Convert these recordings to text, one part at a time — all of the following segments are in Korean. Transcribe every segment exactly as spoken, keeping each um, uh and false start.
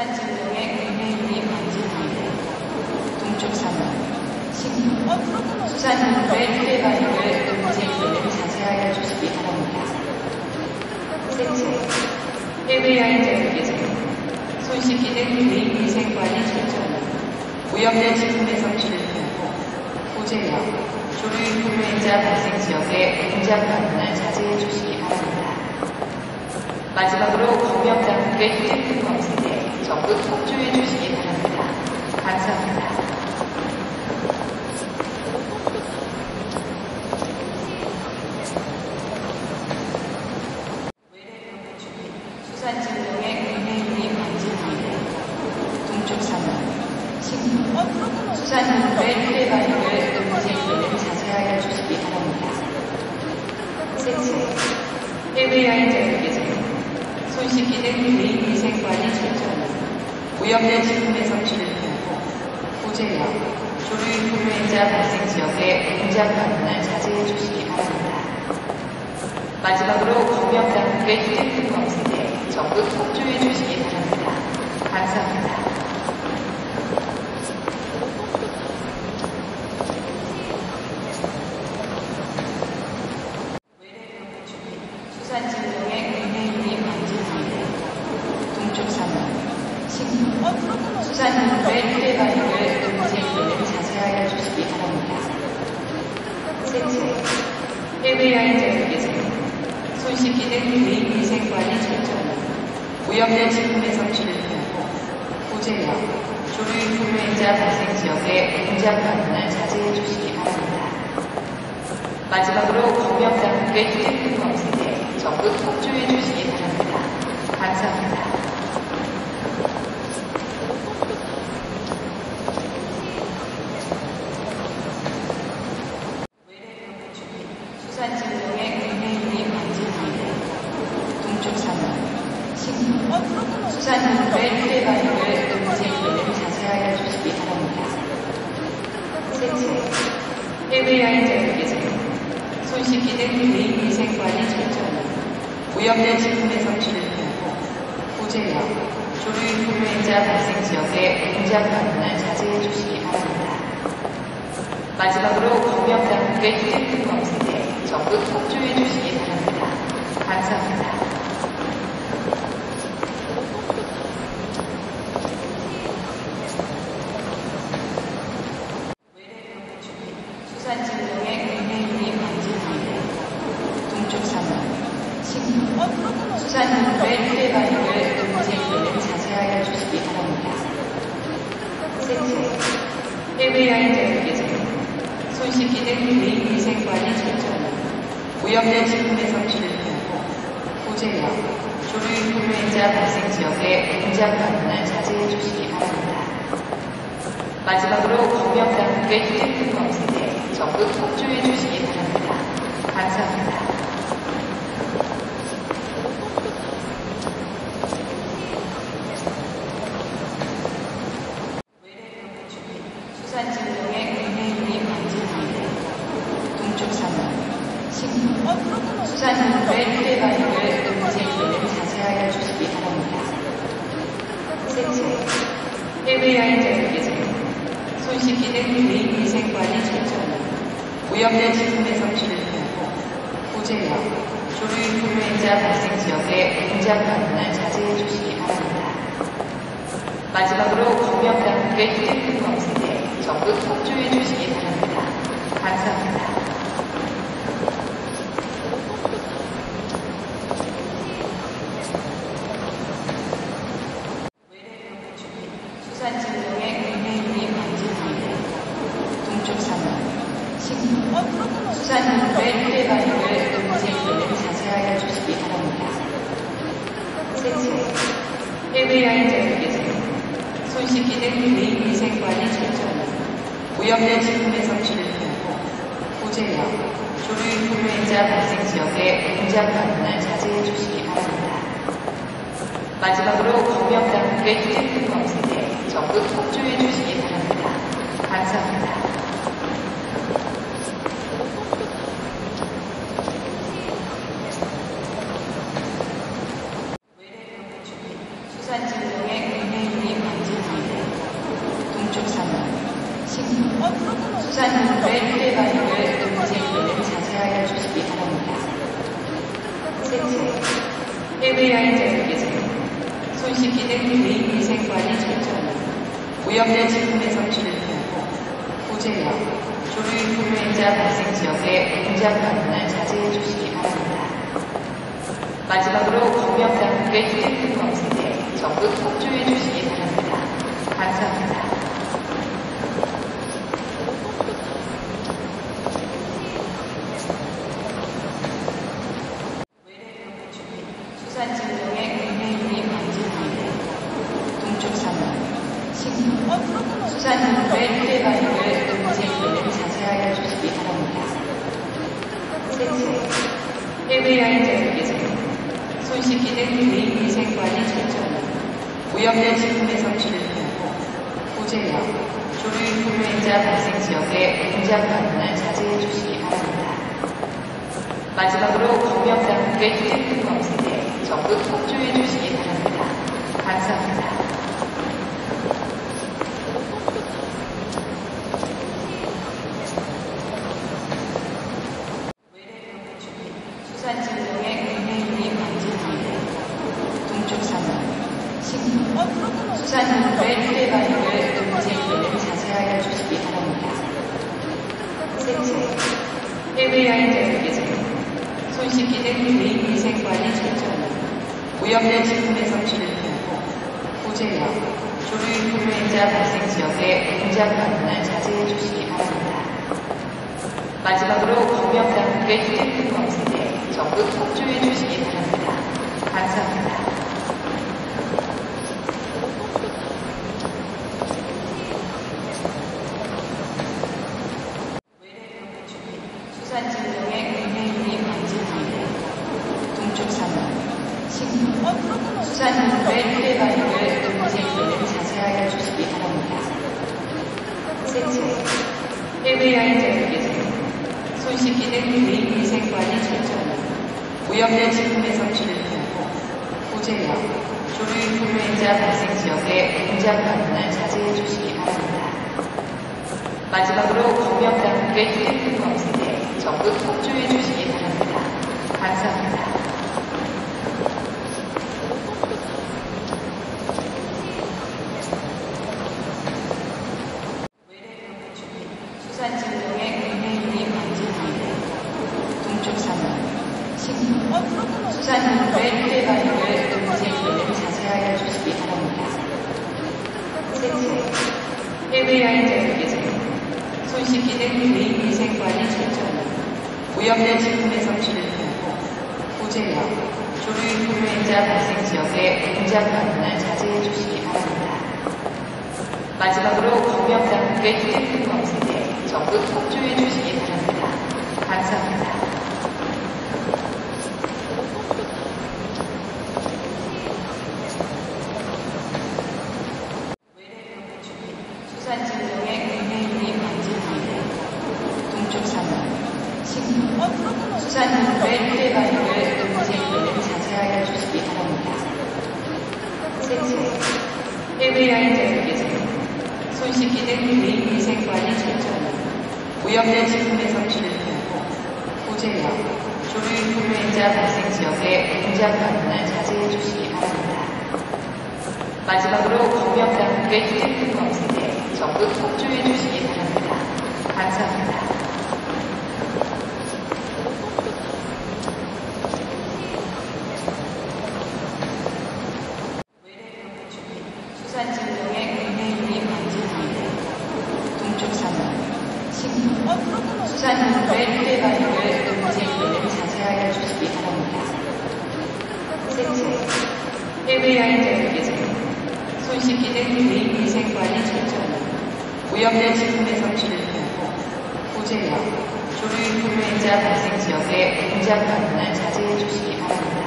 반진동의 금매율이 반진입니다. 동쪽 산업 수산물의 피해가격을 금지율을 자세하게 해주시기 바랍니다. 셋째, 해외여행 제휴기제, 손쉽기 등 개인 위생관의 실천, 오염된 식품의 섭취를 피하고, 고재역, 조류 포유행자 발생 지역의 온장 방문을 자제해 주시기 바랍니다. 마지막으로 검역장소의 휴대폰 검색에 적극 협조해 주시기 바랍니다. 감사합니다. 외래병원주의 수산진흥의 금매율이 반진입니다. 동쪽산업 수산진흥의 피해가격을 금지율을 자세하게 해주시기 바랍니다. 셋째, 해외여행 제휴기제 손쉽기 등 개인 위생관의 실천, 오염된 식품의 섭취를 피하고, 고재역, 조류 포유행자 발생 지역의 온장 방문을 자제해 주시기 바랍니다. 마지막으로 검역 당국의 휴대폰 검색에 적극 협조해 주시기 바랍니다. 감사합니다. 외래병원주의 수산진흥의 금매율이 반진입니다. 동쪽산업 수산물의 피해가격을 금지율을 자세하게 해주시기 바랍니다. 셋째, 해외여행 제휴기제, 손쉽기 등 개인 위생관의 실천, 오염된 식품의 섭취를 피하고, 고재역, 조류 포유행자 발생 지역의 온장 방문을 자제해 주시기 바랍니다. 마지막으로 검역 당국의 휴대폰 검색에 적극 협조해 주시기 바랍니다. 감사합니다. 외래병원주의 수산진흥의 금매율이 반진입니다. 동쪽산업 수산물의 피해가격을 금지율을 자세하게 해주시기 바랍니다. 셋째, 해외여행 제휴기제 손쉽기 등 개인 위생관의 실천, 오염된 식품의 섭취를 피하고, 고재역, 조류 포유행자 발생 지역의 온장 방문을 자제해 주시기 바랍니다. 마지막으로 검역 당국의 휴대폰 검색에 적극 협조해 주시기 바랍니다. 감사합니다. 외래병원주의 수산진흥의 금매율이 반진입니다. 동쪽산업 수산물의 피해가격을 금지율을 자세하게 해주시기 바랍니다. 셋째, 해외여행 제휴기제, 손쉽기 등 개인 위생관의 실천, 오염된 식품의 섭취를 피하고, 고재역, 조류 포유행자 발생 지역의 온장 방문을 자제해 주시기 바랍니다. 마지막으로 검역 당국의 휴대폰 검색에 적극 협조해 주시기 바랍니다. 감사합니다. 외래병원주의 수산진흥의 금매율이 반진입니다. 동쪽산업 수산물의 피해가격을 금지율을 자세하게 해주시기 바랍니다. 셋째, 해외여행 제휴기제, 손쉽기 등 개인 위생관의 실천, 오염된 식품의 섭취를 피하고, 고재역, 조류 포유행자 발생 지역의 온장 방문을 자제해 주시기 바랍니다. 마지막으로 검역 당국의 휴대폰 검색에 적극 협조해 주시기 바랍니다. 감사합니다. 외래병원주의 수산진흥의 금매율이 반진입니다. 동쪽산업 수산물의 피해가격을 금지율을 자세하게 해주시기 바랍니다. 셋째, 해외여행 제휴기제, 손쉽기 등 개인 위생관의 실천, 오염된 식품의 섭취를 피하고, 고재역, 조류 포유행자 발생 지역의 온장 방문을 자제해 주시기 바랍니다. 마지막으로 검역 당국의 휴대폰 검색에 적극 협조해 주시기 바랍니다. 감사합니다. 외래병원주의 수산진흥의 금매율 수사는 브랜드에 관한 문제를 자세하게 해주시기 바랍니다. 셋째, 해외여행 재생위생, 손쉽기는 개인 위생관이 철저한, 오염된 식품의 섭취를 피하고, 고재역, 조류인플루엔자 발생 지역의 공장 방문을 자제해 주시기 바랍니다. 마지막으로 검역당국의 휴대폰 검색에 적극 협조해 주시기 바랍니다. 감사합니다. 수산진흥의 은행이 관심이 동쪽 산업, 수산진흥의 휴대 발행을 동생을 자세하게 해주시기 바랍니다. 셋째, 해외여행 재생위생, 손쉽기는 개인 위생관이 철저한, 오염된 식품의 섭취를 피하고, 고재역, 조류인플루엔자 발생 지역의 공장 방문을 자제해 주시기 바랍니다. 마지막으로 검역당국의 휴대폰 검색에 적극 협조해 주시기 바랍니다. 감사합니다. 수산진흥의 은행이 관심이 동쪽 산업, 식품, 수산진흥의 휴대 발행을 동생을 자세하게 해주시기 바랍니다. 셋째, 해외여행 재생위생, 손쉽기는 개인 위생관이 철저한, 오염된 식품의 섭취를 피하고, 고재역, 조류인플루엔자 발생 지역의 공장 방문을 자제해 주시기 바랍니다. 마지막으로 검역당국의 휴대폰 검색에 적극 협조해 주시기 바랍니다. 감사합니다. 수산진흥의 은행이 관심이 동쪽 산업, 식품, 수산진흥의 휴대 발행을 동생을 자세하게 해주시기 바랍니다. 셋째, 해외여행 재생위생, 손쉽기는 개인 위생관이 철저한, 오염된 식품의 섭취를 피하고, 고재역, 조류인플루엔자 발생 지역의 공장 방문을 자제해 주시기 바랍니다. 마지막으로 검역당국의 휴대폰 검색에 적극 협조해 주시기 바랍니다. 감사합니다. 수산진흥의 은행이 관심이 동쪽 산업, 식품, 수산진흥의 휴대 발행을 동생을 자세하게 해주시기 바랍니다. 셋째, 해외여행 재생위생, 손쉽기는 개인 위생관이 철저한, 오염된 식품의 섭취를 피하고, 고재역, 조류인플루엔자 발생 지역의 공장 방문을 자제해 주시기 바랍니다. 마지막으로 검역당국의 휴대폰 검색에 적극 협조해 주시기 바랍니다. 감사합니다. 수산진흥의 은행이 관심이 동쪽 산업, 식품, 수산진흥의 휴대 발행을 동생을 자세하게 해주시기 바랍니다. 셋째, 해외여행 재생위생, 손쉽기는 개인 위생관이 철저한, 오염된 식품의 섭취를 피하고, 고재역, 조류인플루엔자 발생 지역의 공장 방문을 자제해 주시기 바랍니다.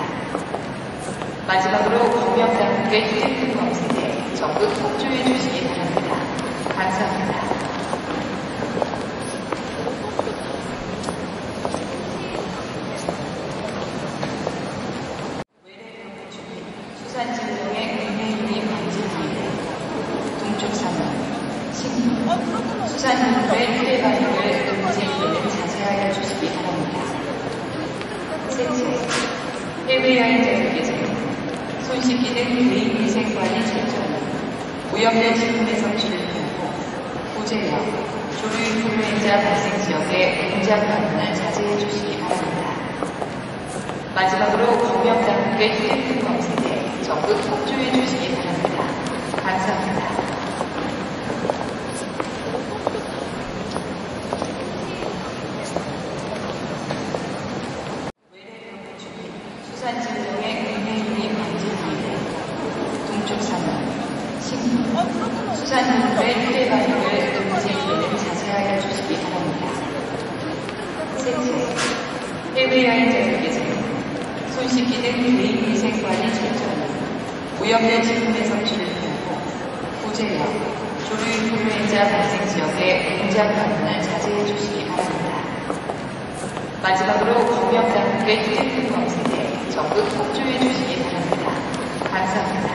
마지막으로 검역당국의 휴대폰 검색에 적극 협조해 주시기 바랍니다. 감사합니다. 수산진흥의 은행이 관심이 동쪽 산업, 식품, 수산진흥의 휴대 발행을 동생을 자세하게 해주시기 바랍니다. 셋째, 해외여행 재생위생, 손쉽기는 개인 위생관이 철저한, 오염된 식품의 섭취를 피하고, 고재역, 조류인플루엔자 발생 지역의 공장 방문을 자제해 주시기 바랍니다. 마지막으로 검역당국의 휴대폰 검색에 적극 협조해 주시기 바랍니다. 감사합니다. 수산진흥의 은행이 관심이 동쪽 산업, 식품, 목사님의 회개발을 음식을 자세하게 해주시기 바랍니다. 셋째, 해외여행 제작에서 손 씻기는 개인 위생관이 철저하고 오염된 식품의 섭취를 피하고 고재와 조류인플루엔자 발생 지역의 음장 방문을 자제해 주시기 바랍니다. 마지막으로 검역 당국의 휴대폰 검색에 적극 협조해 주시기 바랍니다. 감사합니다. 수산인구의 휴대발육을 금지를 자세하게 해주시기 바랍니다. 셋째, 해외여행 제작에서 손 씻기는 개인 위생관이 철저하고 오염된 식품의 섭취를 피하고 고재와 조류인플루엔자 발생 지역의 음장 방문을 자제해 주시기 바랍니다. 마지막으로 검역 당국의 휴대폰 검색에 적극 협조해 주시기 바랍니다. 감사합니다.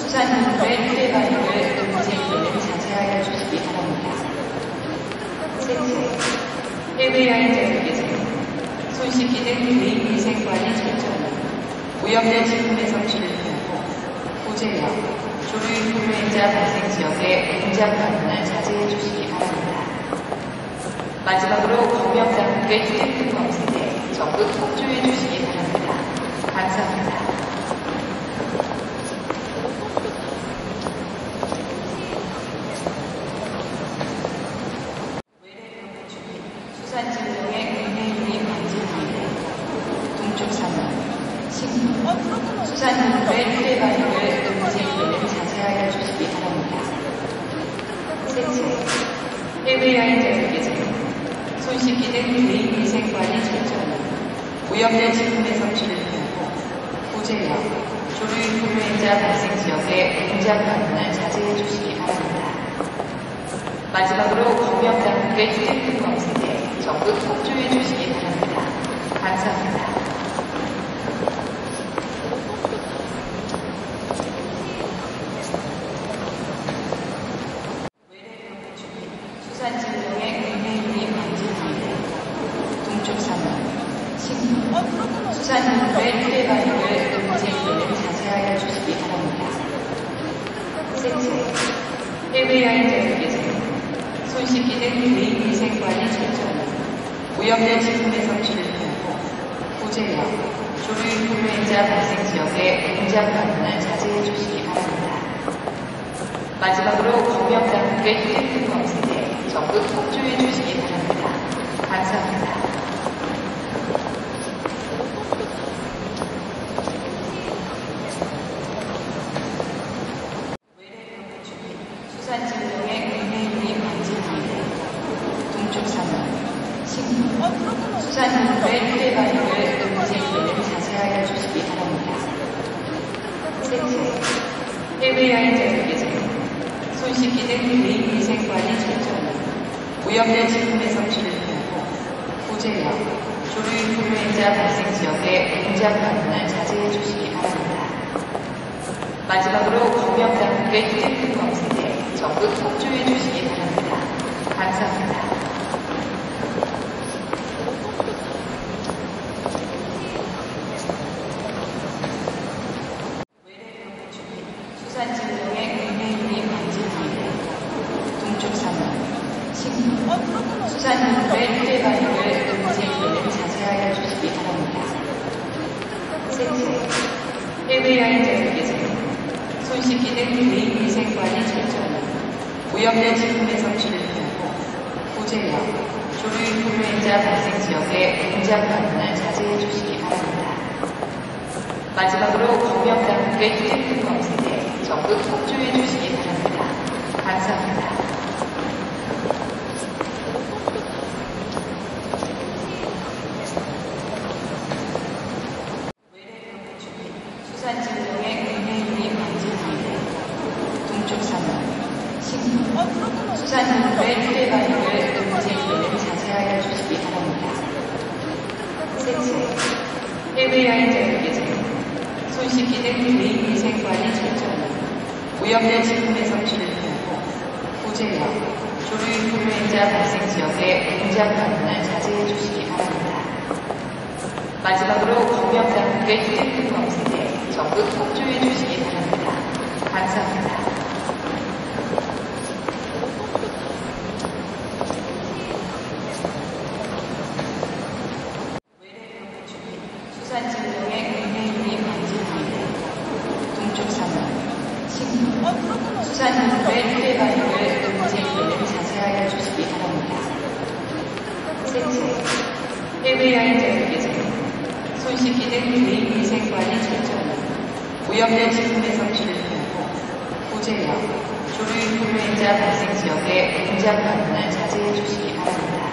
수산인구의 휴대발육을 금지를 자제하여 주시기 바랍니다. 셋째, 해외여행 제작에서 손 씻기는 개인 위생관이 철저하고 오염된 식품의 섭취를 피하고 고재와 조류인플루엔자 발생 지역의 음장 방문을 자제해 주시기 바랍니다. 마지막으로 검역 당국의 휴대폰 검색에 적극 협조해 주시기 바랍니다. 감사합니다. 수산인구의 휴대발육을 금지를 자세하게 해주시기 바랍니다. 셋째, 해외여행 제작에서 손 씻기는 개인 위생관이 철저하고 오염된 식품의 섭취를 피하고 고재와 조류인플루엔자 발생 지역의 음장 방문을 자제해 주시기 바랍니다. 마지막으로 검역 당국의 휴대폰 검색에 적극 협조해 주시기 바랍니다. 감사합니다. 수산인구의 휴대발육을 금지를 자세하게 해주시기 바랍니다. 셋째, 해외여행 제작에서 손 씻기는 개인 위생관이 철저하고 오염된 식품의 섭취를 피하고 고재와 조류인플루엔자 발생 지역의 음장 방문을 자제해 주시기 바랍니다. 마지막으로 검역 당국의 휴대폰 검색에 적극 협조해 주시기 바랍니다. 감사합니다. 수산인구의 휴대발육을 금지를 자세하게 해주시기 바랍니다. 셋째, 해외여행 제작에서 손 씻기는 개인 위생관이 철저하고 오염된 식품의 섭취를 피하고 고재와 조류인플루엔자 발생 지역의 음장 방문을 자제해 주시기 바랍니다. 마지막으로 검역 당국의 휴대폰 검색에 적극 협조해 주시기 바랍니다. 감사합니다. 수산인구의 휴대발육을 금지를 자세하게 해주시기 바랍니다. 셋째, 해외여행 제작에서 손 씻기는 개인 위생관이 철저하고 오염된 식품의 섭취를 피하고 고재와 조류인플루엔자 발생 지역의 음장 방문을 자제해 주시기 바랍니다. 마지막으로 검역 당국의 휴대폰 검색에 적극 협조해 주시기 바랍니다. 감사합니다. 목사님의 프리바이블 문제를 자세하게 해주시기 바랍니다. 셋째, 해외여행 자격기준, 손쉽기 등 개인 위생관리 철저히, 오염된 식품의 섭취를 피하고, 고재역, 조류 포유행자 발생 지역의 공장 방문을 자제해 주시기 바랍니다. 마지막으로 검역당국의 휴대폰 검색에 적극 협조해 주시기 바랍니다. 감사합니다. 수산인구의 휴대바이블 문제를 자세하게 해주시기 바랍니다. 셋째, 해외여행 자격기준, 손씻기 등 개인 위생관리 철저히, 오염된 식품의 섭취를 피하고, 고재역, 조류 포유행자 발생 지역의 공장 방문을 자제해 주시기 바랍니다.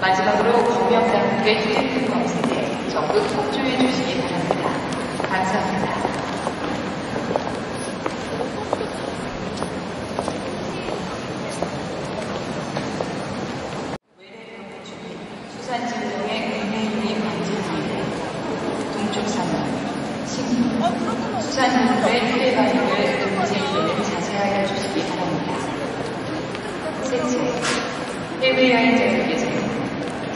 마지막으로 검역당국의 휴대폰 검색에 적극 협조해 주시기 바랍니다. 감사합니다. 수산진흥의 은행이 관심사입니다. 동쪽산업, 식물, 수산인구의 휴대바이블 문제를 자세하게 해주시기 바랍니다. 셋째, 해외여행 자격기준,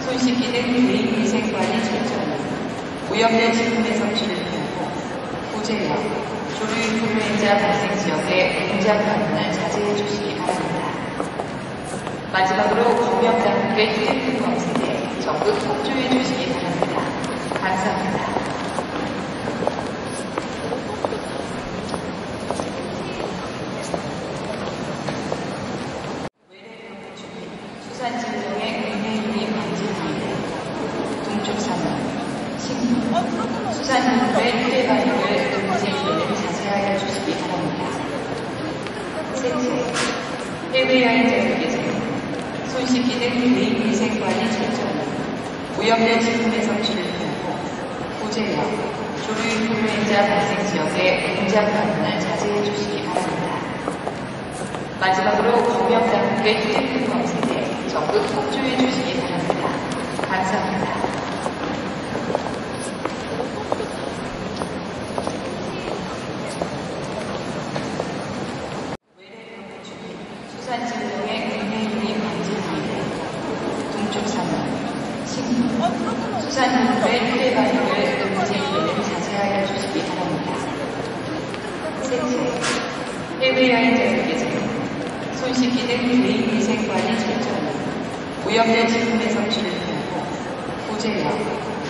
손씻기 등 개인 위생관리 철저히, 오염된 식품의 섭취를 피하고, 고재역, 조류 포유행자 발생 지역의 공장 방문을 자제해 주시기 바랍니다. 마지막으로 검역당국의 휴대폰 검색에 적극 협조해 주시기 바랍니다. 감사합니다. 외래병 보충이 수산진흥의 은행이 관심사입니다. 동쪽산업, 식물, 수산인구의 휴대바이블 문제를 자세하게 해주시기 바랍니다. 셋째, 해외여행 자격기준, 손씻기 등 개인 위생관리 철저히, 오염된 식품의 섭취를 피하고, 고재역,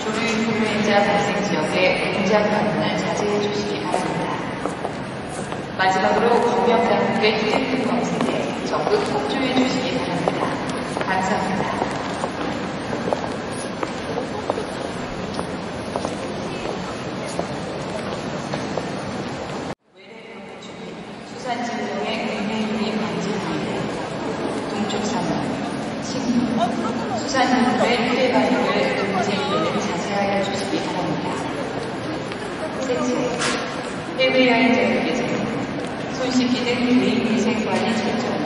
조류 포유행자 발생 지역의 공장 방문을 자제해 주시기 바랍니다. 마지막으로 검역당국의 휴대폰 검색에 적극 협조해 주시기 바랍니다. 감사합니다. 외래병 보충이 수산진흥의 은행이 관심사입니다. 동쪽산업, 수산인구의 휴대바이블 문제를 자세하게 해주시기 바랍니다. 셋째, 해외여행 자격기준, 손씻기 등 개인 위생관리 철저히,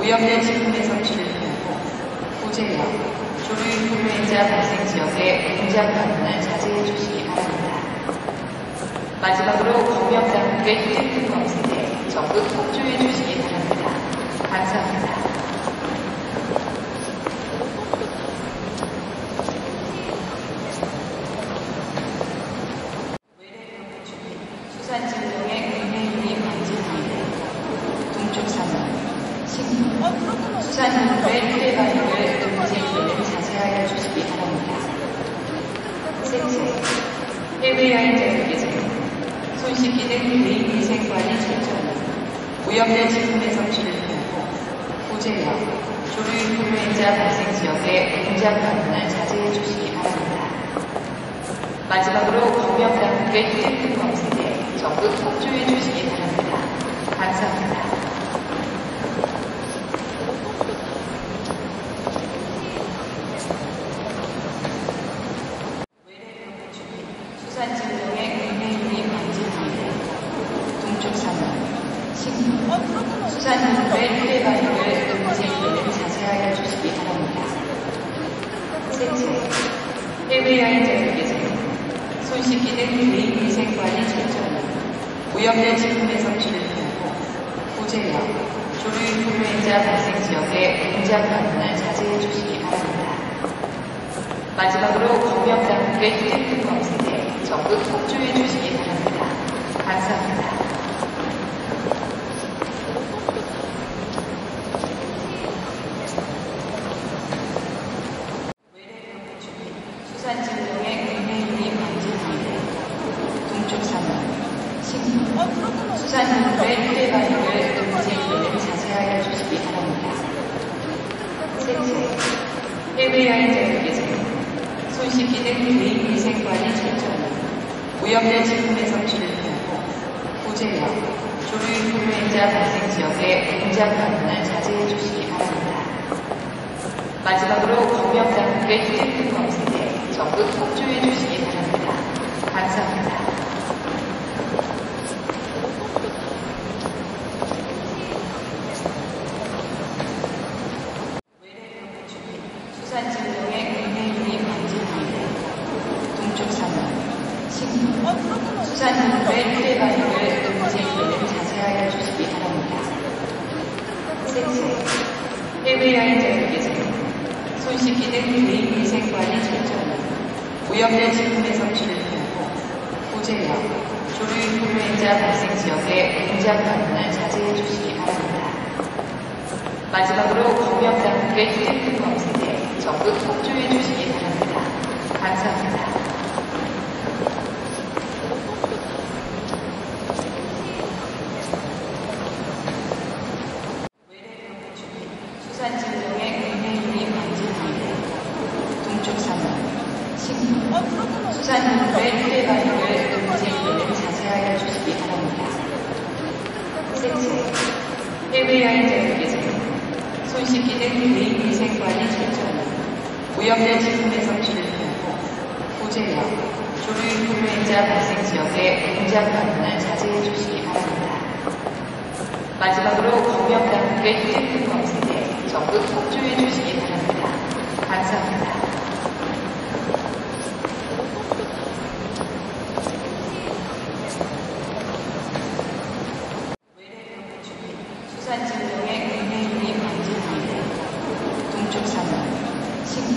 오염된 식품의 섭취를 피하고, 고재역, 조류 포유행자 발생 지역의 공장 방문을 자제해 주시기 바랍니다. 마지막으로 검역당국의 휴대폰 검색에 적극 협조해 주시기 바랍니다. 감사합니다. 수산진흥의 은행이 관심사입니다. 동쪽산업, 식물, 수산인구의 휴대바이블 문제를 자세하게 해주시기 바랍니다. 셋째, 해외여행 자격기준, 손씻기 등 개인 위생관리 철저히, 오염된 식품의 섭취를 피하고, 고재역, 조류 포유행자 발생 지역의 공장 방문을 자제해 주시기 바랍니다. 마지막으로 검역당국의 휴대폰 검색에 적극 협조해 주시기 바랍니다. 감사합니다. 외래병 보충이 수산진흥의 은행이 관심사입니다. 동쪽산업, 식물, 수산인구의 휴대바이블 문제를 자세하게 해주시기 바랍니다. 셋째, 해외여행 자격기준, 손씻기 등 개인 위생관리 철저히, 오염된 식품의 섭취를 피하고, 고재역, 조류 포유행자 발생 지역의 공장 방문을 자제해 주시기 바랍니다. 마지막으로 검역당국의 휴대폰 검색에 적극 협조해 주시기 바랍니다. 감사합니다. 외래병 보충이 수산진흥의 은행이 관심사입니다. 동쪽산업, 식물, 수사는 매일의 발표를 동생들을 자세하여 주시기 바랍니다. 셋째, 해외 아이들 위생, 손 씻기는 개인 위생관의 철저함, 오염된 식품의 섭취를 피하고, 고재력, 조류 인플루엔자 발생 지역의 공작 방문을 자제해 주시기 바랍니다. 마지막으로 검역당국의 휴대폰 검색에 적극 협조해 주시기 바랍니다. 감사합니다. 수산증정의 국내유리 방지기회 동쪽 삼 번 신규 수산인물의 휴대 발효를 동생들을 자세하여 주시기 바랍니다. 셋째, 해외 아이들 위생, 손 씻기는 개인 위생관의 철저함, 오염된 식품의 섭취를 피하고, 고재력, 조류 인플루엔자 발생 지역의 공작 방문을 자제해 주시기 바랍니다. 마지막으로 검역당국의 휴대폰 검색에 적극 협조해 주시기 바랍니다. 감사합니다. 수산증정의 국내유리 방지기회 동쪽 삼 번 신규 수산인물의 휴대 발효를 동생들을 자세하여 주시기 바랍니다. 셋째, 해외 아이들 위생, 손 씻기는 개인 위생관의 철저함, 오염된 식품의 섭취를 피하고, 고재력, 조류 인플루엔자 발생 지역의 공작 방문을 자제해 주시기 바랍니다. 마지막으로 검역당국의 휴대폰 검색에 적극 협조해 주시기 바랍니다. 감사합니다. 수산증정의 국내유리 방지기회 동쪽 삼 번 신규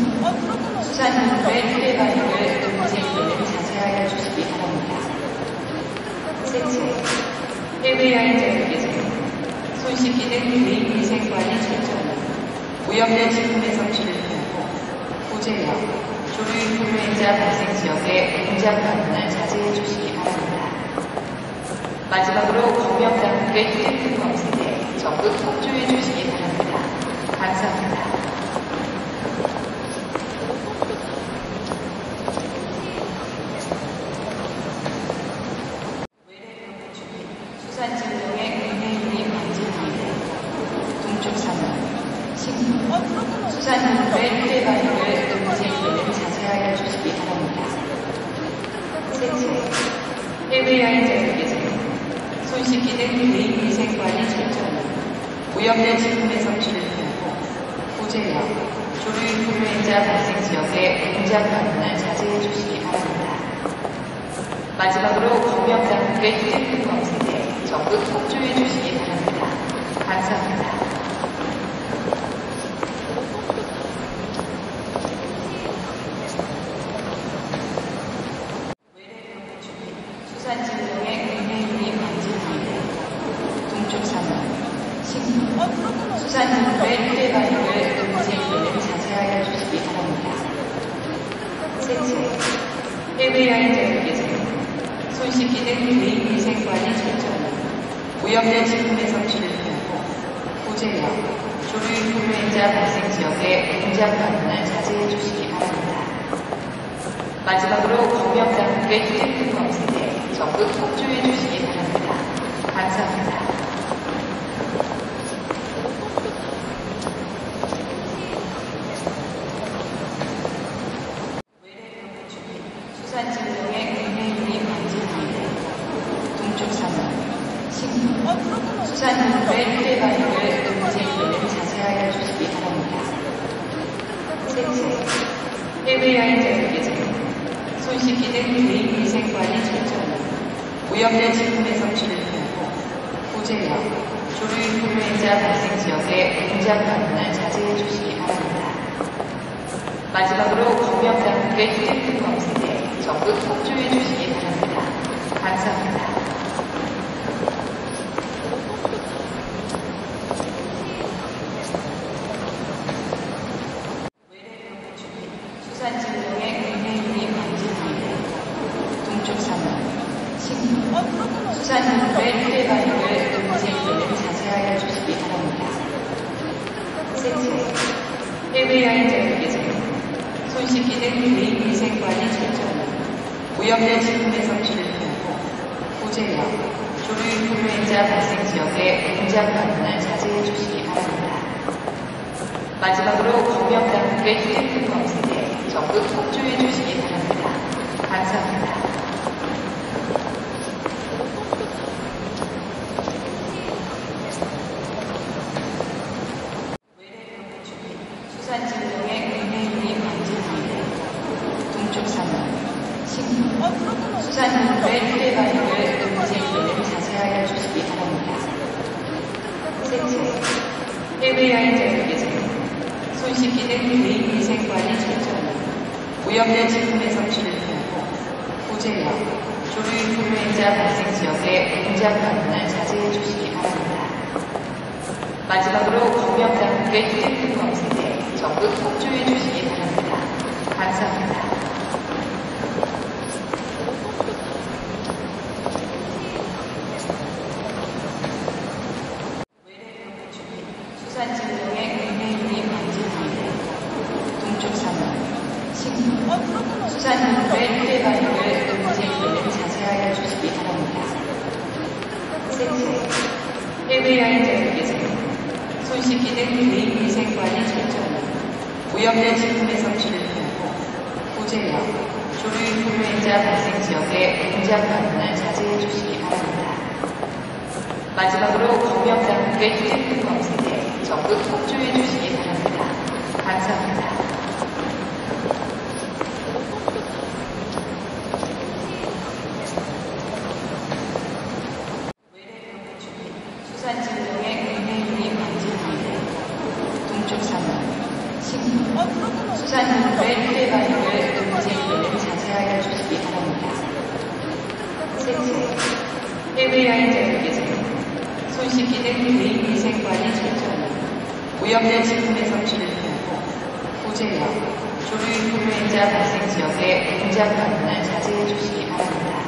수산인물의 휴대 발효를 동생들을 자세하여 주시기 바랍니다. 셋째, 해외 아이들 위생, 손 씻기는 개인 위생관의 철저함, 오염된 식품의 섭취를 피하고, 고재력, 조류 인플루엔자 발생 지역의 공작 방문을 자제해 주시기 바랍니다. 마지막으로 검역당국의 휴대폰 검색에 적극 협조해 주시기 바랍니다. 감사합니다. 수산증정의 국내유리 방지기회 동쪽 삼 번 신규 수산인물의 휴대 발효를 동생들을 자세하여 주시기 바랍니다. 셋째, 해외 아이들 위생, 손 씻기는 개인 위생관의 철저함, 오염된 식품의 섭취를 피하고, 고재력, 조류 인플루엔자 발생 지역의 공작 방문을 자제해 주시기 바랍니다. 마지막으로 검역당국의 휴대폰 검색에 적극 협조해 주시기 바랍니다. 감사합니다. 수산증정의 국내유리 방지기회 동쪽 삼 번 신규 수산인물의 휴대 발효를 동생들을 자제하여 주시기 바랍니다. 셋째, 해외 아이들 위생, 손 씻기는 개인 위생관의 철저함, 오염된 식품의 섭취를 피하고, 고재력, 조류 인플루엔자 발생 지역의 공작 방문을 자제해 주시기 바랍니다. 마지막으로 검역당국의 휴대폰 검색에 적극 협조해 주시기 바랍니다. 감사합니다. 수산증정의 국내유리 방지기회 동쪽 삼 번 신규 수산인물의 휴대 발효를 동생들을 자세하여 주시기 바랍니다. 셋째, 해외 아이들 위생, 손 씻기는 개인 위생관의 철저함, 오염된 식품의 섭취를 피하고, 고재력, 조류 인플루엔자 발생 지역의 공작 방문을 자제해 주시기 바랍니다. 마지막으로 검역당국의 휴대폰 검색에 적극 협조해 주시기 바랍니다. 감사합니다. 수산증정의 국내유리 방지기회 동쪽 삼 번 신규 수산인물의 휴대 발효를 엠에이아이 제습기제, 손 씻기는 개인 위생관리 철저함, 오염된 식품의 섭취를 피하고, 구제역, 조류 인플루엔자 발생 지역의 공장 방문을 자제해 주시기 바랍니다. 마지막으로 검역 당국의 휴대폰 검색에 적극 협조해 주시기 바랍니다. 감사합니다. 수산시민의 휴대관리를 동생에게는 자세하여 주시기 바랍니다. 셋째, 엠에이아이 제습기제, 손 씻기는 개인 위생관리 철저함, 오염된 식품의 섭취를 피하고, 구제역, 조류 인플루엔자 발생 지역의 공장 방문을 자제해 주시기 바랍니다. 마지막으로 검역 당국의 휴대폰 검색에 적극 협조해 주시기 바랍니다. 감사합니다. 수산시민의 휴대관리를 동생에게는 자세하여 주시기 바랍니다. 셋째, 엠에이아이 제습기제, 손 씻기는 개인 위생관리 철저함, 오염된 식품의 섭취를 피하고, 구제역, 조류 인플루엔자 발생 지역의 공장 방문을 자제해 주시기 바랍니다. 마지막으로 검역 당국의 휴대폰 검색에 적극 협조해 주시기 바랍니다. 감사합니다. 수산시민의 휴대관리를 동생에게는 자세하여 주시기 바랍니다. 셋째, 엠에이아이 제습기제, 손 씻기는 개인 위생관리 철저함, 오염된 식품의 섭취를 피하고, 구제역, 조류 인플루엔자 발생 지역의 공장 방문을 자제해 주시기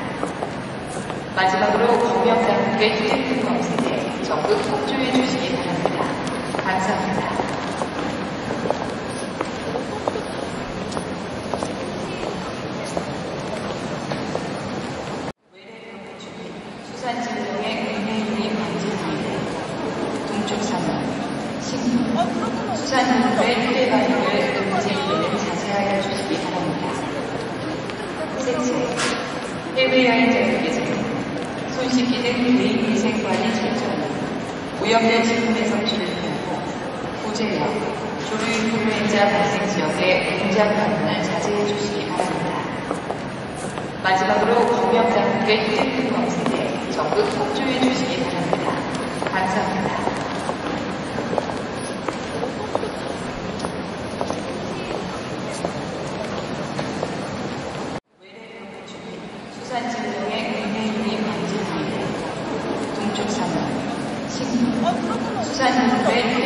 바랍니다. 마지막으로 검역 당국의 휴대폰 검색에 적극 협조해 주시기 바랍니다. 감사합니다. 수산시민의 휴대관리를 동생에게는 자세하여 주시기 바랍니다. 셋째, 엠에이아이 제습기제, 손 씻기는 개인 위생관리 철저함, 오염된 식품의 섭취를 피하고, 구제역, 조류 인플루엔자 발생 지역의 공장 방문을 자제해 주시기 바랍니다. 마지막으로 검역 당국의 휴대폰 검색에 적극 협조해 주시기 바랍니다. 감사합니다. 수산시민의 휴대관리를 동생에게는 자세하여 주시기 바랍니다. 셋째,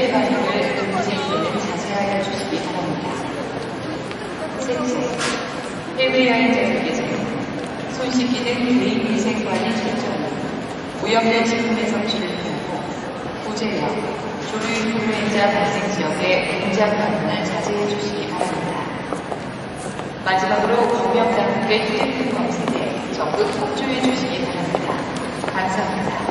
엠에이아이 제습기제, 손 씻기는 개인 위생관리 철저함, 오염된 식품의 섭취를 피하고, 구제역, 조류 인플루엔자 발생 지역의 공장 방문을 자제해 주시기 바랍니다. 마지막으로 검역 당국의 휴대폰 검색에 적극 협조해 주시기 바랍니다. 감사합니다. 수산시민의 휴대관리를 동생에게는 자세하여 주시기 바랍니다. 셋째, 엠에이아이 제습기제, 손 씻기는 개인 위생관리 철저함, 오염된 식품의 섭취를 피하고, 구제역, 조류 인플루엔자 발생 지역의 공장 방문을 자제해 주시기 바랍니다. 마지막으로 검역 당국의 휴대폰 검색에 적극 협조해 주시기 바랍니다. 감사합니다.